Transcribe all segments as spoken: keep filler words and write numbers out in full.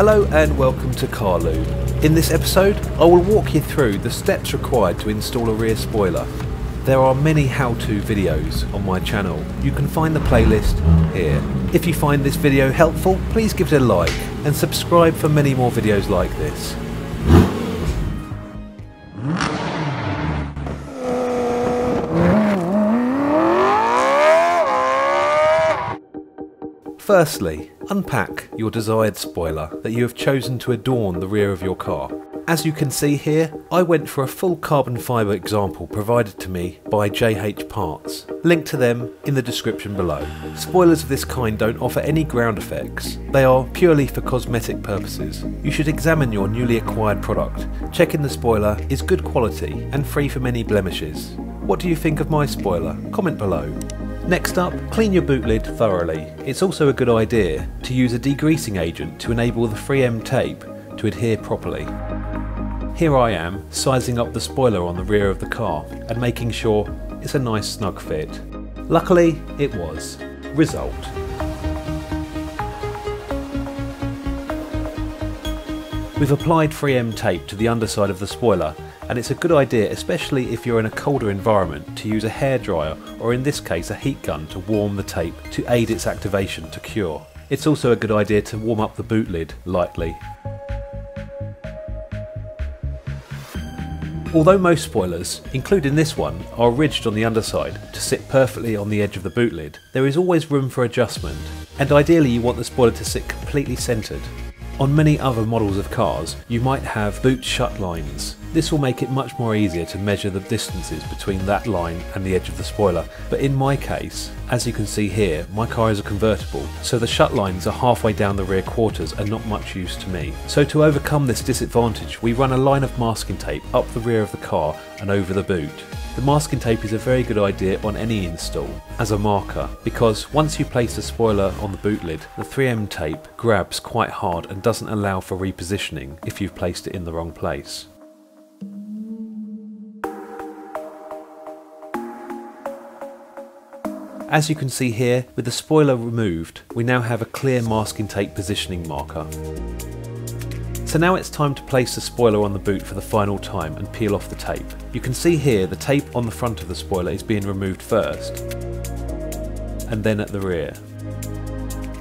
Hello and welcome to CarLube. In this episode, I will walk you through the steps required to install a rear spoiler. There are many how-to videos on my channel. You can find the playlist here. If you find this video helpful, please give it a like and subscribe for many more videos like this. Firstly, unpack your desired spoiler that you have chosen to adorn the rear of your car. As you can see here, I went for a full carbon fibre example provided to me by J H Parts. Link to them in the description below. Spoilers of this kind don't offer any ground effects. They are purely for cosmetic purposes. You should examine your newly acquired product, checking the spoiler is good quality and free from any blemishes. What do you think of my spoiler? Comment below. Next up, clean your boot lid thoroughly. It's also a good idea to use a degreasing agent to enable the three M tape to adhere properly. Here I am, sizing up the spoiler on the rear of the car and making sure it's a nice snug fit. Luckily, it was. Result. We've applied three M tape to the underside of the spoiler, and it's a good idea, especially if you're in a colder environment, to use a hairdryer or in this case a heat gun to warm the tape to aid its activation to cure. It's also a good idea to warm up the boot lid lightly. Although most spoilers, including this one, are ridged on the underside to sit perfectly on the edge of the boot lid, there is always room for adjustment, and ideally you want the spoiler to sit completely centred. On many other models of cars, you might have boot shut lines. This will make it much more easier to measure the distances between that line and the edge of the spoiler, but in my case, as you can see here, my car is a convertible, so the shut lines are halfway down the rear quarters and not much use to me. So to overcome this disadvantage, we run a line of masking tape up the rear of the car and over the boot. The masking tape is a very good idea on any install as a marker, because once you place the spoiler on the boot lid, the three M tape grabs quite hard and doesn't allow for repositioning if you've placed it in the wrong place. As you can see here, with the spoiler removed, we now have a clear masking tape positioning marker. So now it's time to place the spoiler on the boot for the final time and peel off the tape. You can see here the tape on the front of the spoiler is being removed first, and then at the rear.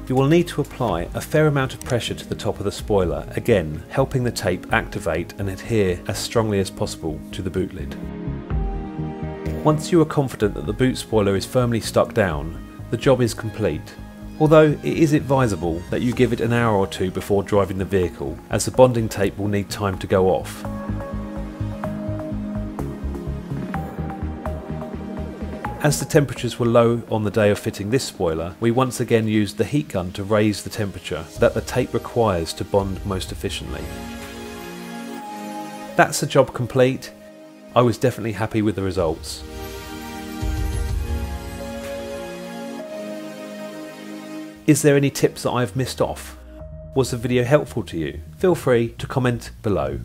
You will need to apply a fair amount of pressure to the top of the spoiler, again helping the tape activate and adhere as strongly as possible to the boot lid. Once you are confident that the boot spoiler is firmly stuck down, the job is complete. Although it is advisable that you give it an hour or two before driving the vehicle, as the bonding tape will need time to go off. As the temperatures were low on the day of fitting this spoiler, we once again used the heat gun to raise the temperature that the tape requires to bond most efficiently. That's the job complete. I was definitely happy with the results. Is there any tips that I've missed off? Was the video helpful to you? Feel free to comment below.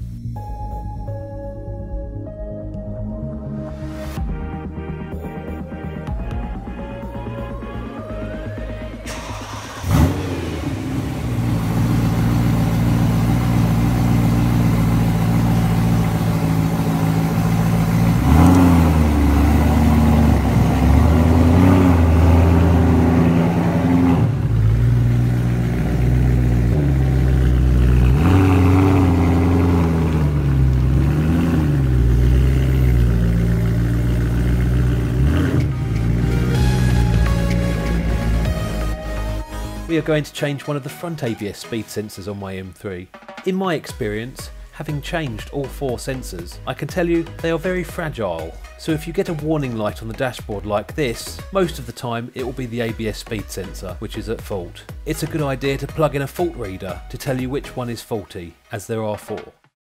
We are going to change one of the front A B S speed sensors on my M three. In my experience, having changed all four sensors, I can tell you they are very fragile. So if you get a warning light on the dashboard like this, most of the time it will be the A B S speed sensor which is at fault. It's a good idea to plug in a fault reader to tell you which one is faulty, as there are four.